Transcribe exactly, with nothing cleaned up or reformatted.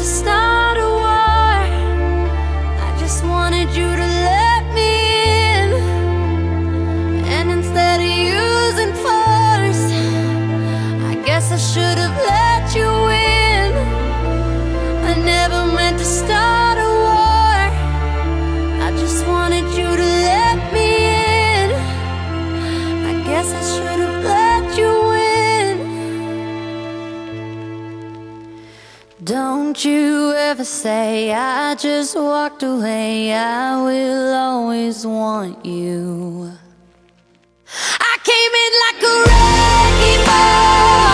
to start a war. I just wanted you to let me in, and instead of using force, I guess I should have let you in. I never meant to start a war. I just wanted you to let me in. I guess I should have let you in. Don't you ever say, I just walked away. I will always want you. I came in like a wrecking ball.